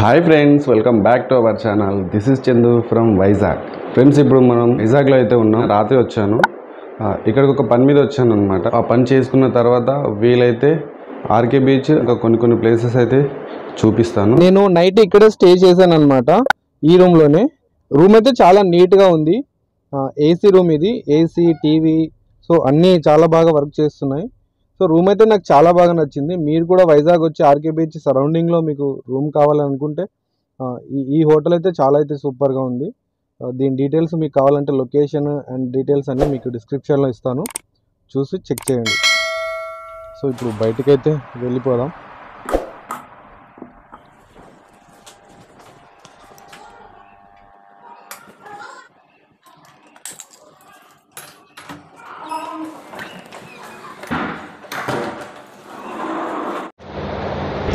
High friends welcome back to our channel this is Chandu from Vizag friends इप्पुडु मनम वैजाग् लो अयिते उन्नाम रात्रि वच्चानु इक्कडकी okay पनि मीद वच्चानु अन्नमाट आ पनि चेसुकुन्न तर्वात वीलैते आर्के बीच इंका कोन्नि कोन्नि प्लेसेस अयिते चूपिस्तानु। नेनु नाइट इक्कड स्टे चेशानु अन्नमाट ई रूम लोने। रूम अयिते चाला नीट गा उंदी, एसी रूम इदी, एसी टीवी सो अन्नी चाला बागा वर्क चेस्तुन्नायि। సో రూమ్ అయితే నాకు చాలా బాగా నచ్చింది। మీరు కూడా వైజాగ్ వచ్చి ఆర్కే బీచ్ సరౌండింగ్ లో మీకు రూమ్ కావాలనుకుంటే ఈ హోటల్ అయితే చాలా అయితే సూపర్ గా ఉంది। దీని డీటెయిల్స్ మీకు కావాలంటే లొకేషన్ అండ్ డీటెయిల్స్ అన్ని మీకు డిస్క్రిప్షన్ లో ఇస్తాను, చూసి చెక్ చేయండి। సో ఇప్పుడు బయటికి అయితే వెళ్ళిపోదాం।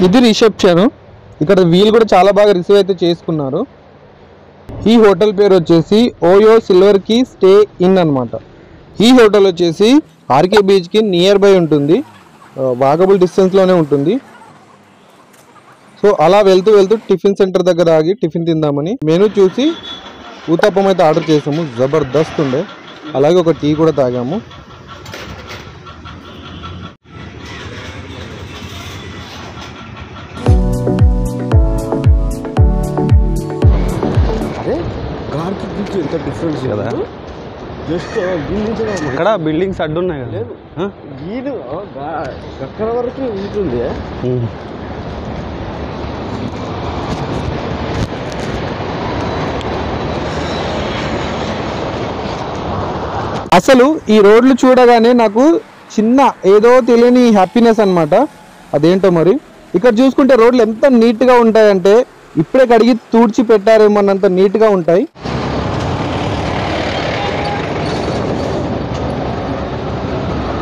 ఇది రిసెప్షన్, ఇక్కడ వీల్ కూడా చాలా బాగా రిసీవ్ అయితే చేసుకున్నారు। ఈ హోటల్ పేరు వచ్చేసి OYO silver key stay in అన్నమాట। ఈ హోటల్ వచ్చేసి ఆర్కే బీచ్ కి నియర్ బై ఉంటుంది, వాకబుల్ డిస్టెన్స్ లోనే ఉంటుంది। సో అలా వెళ్తూ వెళ్తూ టిఫిన్ సెంటర్ దగ్గర ఆగి టిఫిన్ తిందామని మెనూ చూసి ఉత్తప్పం అయితే ఆర్డర్ చేసాము। జబర్దస్త్ ఉండే, అలాగే ఒక టీ కూడా తాగాము। డిఫరెన్స్ కదా, జస్ట్ బిల్డింగ్స్ అక్కడ బిల్డింగ్స్ అడ్డు ఉన్నాయి కదా, వీడు అక్కడ వరకు ఉంటుంది। అసలు ఈ రోడ్లు చూడగానే నాకు చిన్న ఏదో తెలియని హ్యాపీనెస్ అన్నమాట, అదేంటో మరి। ఇక్కడ చూసుకుంటే రోడ్లు ఎంత నీట్గా ఉంటాయంటే ఇప్పుడే కడిగి తూడ్చి పెట్టారేమో అన్నంత నీట్గా ఉంటాయి।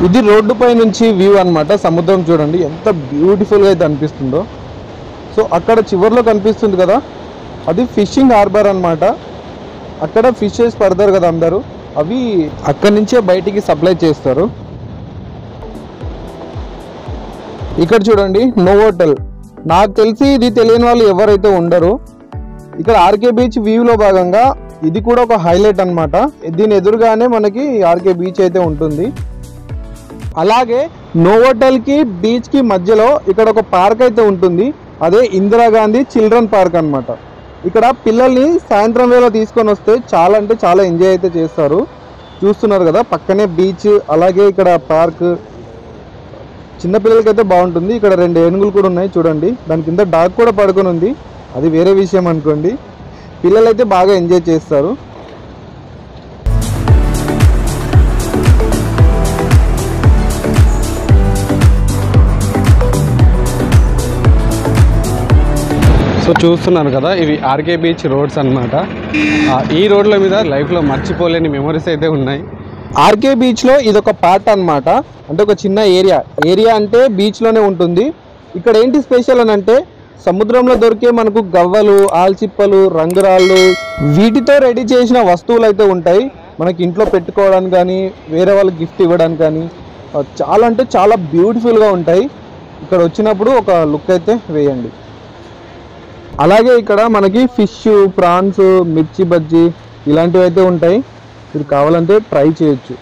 ఇది రోడ్డు పై నుంచి వ్యూ అన్నమాట, సముద్రం చూడండి ఎంత బ్యూటిఫుల్గా అయితే అనిపిస్తుందో। సో అక్కడ చివర్లో కనిపిస్తుంది కదా, అది ఫిషింగ్ హార్బర్ అన్నమాట। అక్కడ ఫిషెస్ పడతారు కదా అందరూ, అవి అక్కడి నుంచే బయటికి సప్లై చేస్తారు। ఇక్కడ చూడండి నోవోటల్, నాకు తెలిసి ఇది తెలియని వాళ్ళు ఎవరైతే ఉండరు। ఇక్కడ ఆర్కే బీచ్ వ్యూలో భాగంగా ఇది కూడా ఒక హైలైట్ అన్నమాట। దీని ఎదురుగానే మనకి ఆర్కే బీచ్ అయితే ఉంటుంది। అలాగే నోవోటల్ కి బీచ్ కి మధ్యలో ఇక్కడ ఒక పార్క్ అయితే ఉంటుంది, అదే ఇందిరాగాంధీ చిల్డ్రన్ పార్క్ అన్నమాట। ఇక్కడ పిల్లల్ని సాయంత్రం వేళ తీసుకొని వస్తే చాలా అంటే చాలా ఎంజాయ్ అయితే చేస్తారు। చూస్తున్నారు కదా పక్కనే బీచ్, అలాగే ఇక్కడ పార్క్, చిన్నపిల్లలకైతే బాగుంటుంది। ఇక్కడ రెండు ఏనుగులు కూడా ఉన్నాయి చూడండి, దాని కింద డాగ్ కూడా పడుకొని ఉంది, అది వేరే విషయం అనుకోండి। పిల్లలైతే బాగా ఎంజాయ్ చేస్తారు। సో చూస్తున్నారు కదా ఇవి ఆర్కే బీచ్ రోడ్స్ అన్నమాట। ఈ రోడ్ల మీద లైఫ్లో మర్చిపోలేని మెమరీస్ అయితే ఉన్నాయి। ఆర్కే బీచ్లో ఇదొక పార్ట్ అన్నమాట, అంటే ఒక చిన్న ఏరియా అంటే బీచ్లోనే ఉంటుంది। ఇక్కడ ఏంటి స్పెషల్ అని అంటే సముద్రంలో దొరికే మనకు గవ్వలు, ఆల్చిప్పలు, రంగురాళ్ళు, వీటితో రెడీ చేసిన వస్తువులు అయితే ఉంటాయి మనకి ఇంట్లో పెట్టుకోవడానికి కానీ, వేరే వాళ్ళకి గిఫ్ట్ ఇవ్వడానికి కానీ। చాలా అంటే చాలా బ్యూటిఫుల్గా ఉంటాయి, ఇక్కడ వచ్చినప్పుడు ఒక లుక్ అయితే వేయండి। అలాగే ఇక్కడ మనకి ఫిష్, ప్రాన్స్, మిర్చి బజ్జీ ఇలాంటివి అయితే ఉంటాయి, మీరు కావాలంటే ట్రై చేయొచ్చు।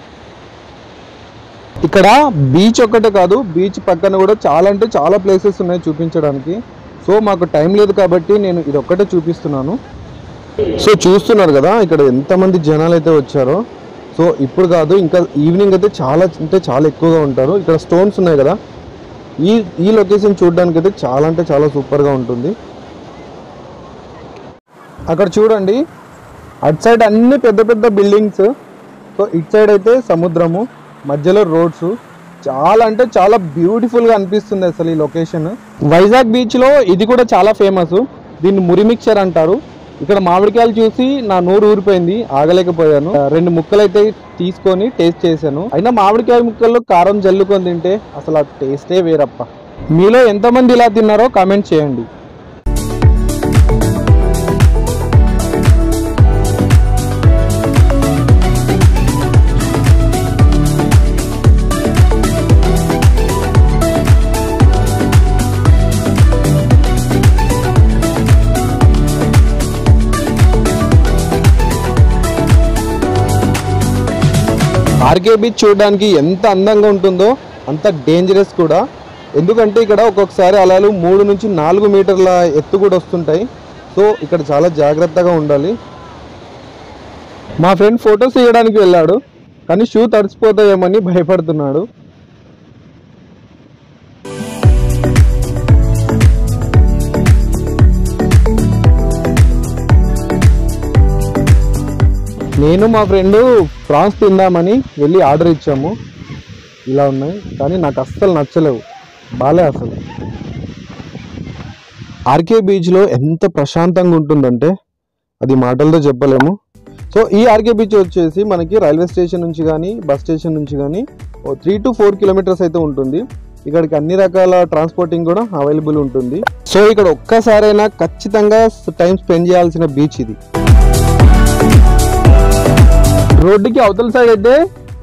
ఇక్కడ బీచ్ ఒక్కటే కాదు, బీచ్ పక్కన కూడా చాలా అంటే చాలా ప్లేసెస్ ఉన్నాయి చూపించడానికి। సో మాకు టైం లేదు కాబట్టి నేను ఇది ఒక్కటే చూపిస్తున్నాను। సో చూస్తున్నారు కదా ఇక్కడ ఎంతమంది జనాలు అయితే వచ్చారో। సో ఇప్పుడు కాదు ఇంకా ఈవినింగ్ అయితే చాలా అంటే చాలా ఎక్కువగా ఉంటారు। ఇక్కడ స్టోన్స్ ఉన్నాయి కదా, ఈ లొకేషన్ చూడడానికి అయితే చాలా అంటే చాలా సూపర్గా ఉంటుంది। అక్కడ చూడండి అట్ సైడ్ అన్ని పెద్ద పెద్ద బిల్డింగ్స్, సో ఇట్ సైడ్ అయితే సముద్రము, మధ్యలో రోడ్స్, చాలా అంటే చాలా బ్యూటిఫుల్గా అనిపిస్తుంది అసలు ఈ లొకేషన్। వైజాగ్ బీచ్లో ఇది కూడా చాలా ఫేమస్, దీన్ని మురి మిక్చర్ అంటారు। ఇక్కడ మామిడికాయలు చూసి నా నోరు ఊరిపోయింది, ఆగలేకపోయాను। రెండు ముక్కలు అయితే తీసుకొని టేస్ట్ చేశాను, అయినా మామిడికాయ ముక్కల్లో కారం జల్లుకొని తింటే అసలు ఆ టేస్టే వేరప్ప। మీలో ఎంతమంది ఇలా తిన్నారో కామెంట్ చేయండి। ఆర్కే బీచ్ చూడడానికి ఎంత అందంగా ఉంటుందో అంత డేంజరస్ కూడా। ఎందుకంటే ఇక్కడ ఒక్కొక్కసారి అలలు 3 నుంచి 4 మీటర్ల ఎత్తు కూడా వస్తుంటాయి। సో ఇక్కడ చాలా జాగృతగా ఉండాలి। మా ఫ్రెండ్ ఫోటోస్ తీయడానికి వెళ్ళాడు కానీ షూ తడిసిపోతాయేమని భయపడుతున్నాడు। నేను మా ఫ్రెండ్ ప్రాన్స్ తిందామని వెళ్ళి ఆర్డర్ ఇచ్చాము। ఇలా ఉన్నాయి కానీ నాకు అస్సలు నచ్చలేవు, బాలే అసలు। ఆర్కే బీచ్లో ఎంత ప్రశాంతంగా ఉంటుందంటే అది మాటలతో చెప్పలేము। సో ఈ ఆర్కే బీచ్ వచ్చేసి మనకి రైల్వే స్టేషన్ నుంచి కానీ బస్ స్టేషన్ నుంచి కానీ 3 to 4 కిలోమీటర్స్ అయితే ఉంటుంది। ఇక్కడికి అన్ని రకాల ట్రాన్స్పోర్టింగ్ కూడా అవైలబుల్ ఉంటుంది। సో ఇక్కడ ఒక్కసారైనా ఖచ్చితంగా టైం స్పెండ్ చేయాల్సిన బీచ్ ఇది। रोड की अवतल सैड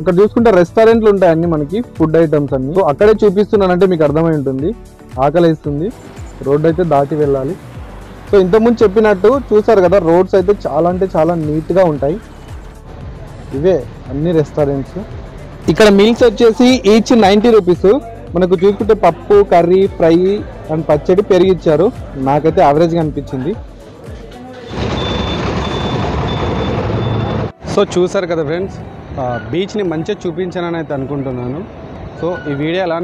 अब चूसक रेस्टारेंट उ मन की फुड ऐटम्स अभी सो अड़े चूपे अर्थमें आकल रोड दाटी वेलाली। सो इतम चप्पन चूसर कदा रोड्स चाला चाला नीट उठाई। इवे अन्नी रेस्टारेंट्स इकड़ मील्स ईच 90 रूपीस मन को चूसक पप्पू कर्री फ्राई अंड पचड़ी पेरिगिच्चारु। नाकैते एवरेज गा अनिपिंचिंदी। सो चूसर कदा फ्रेंड्स बीच ने मंच चूपन। सो वीडियो एला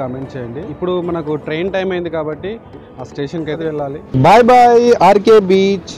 कामेंट चेयंडी। इप्पुडु मनकु ट्रैन टाइम अयिंदी काबट्टी आ स्टेशन की अयिते वेल्लाली। बाय बाय आर्के बीच।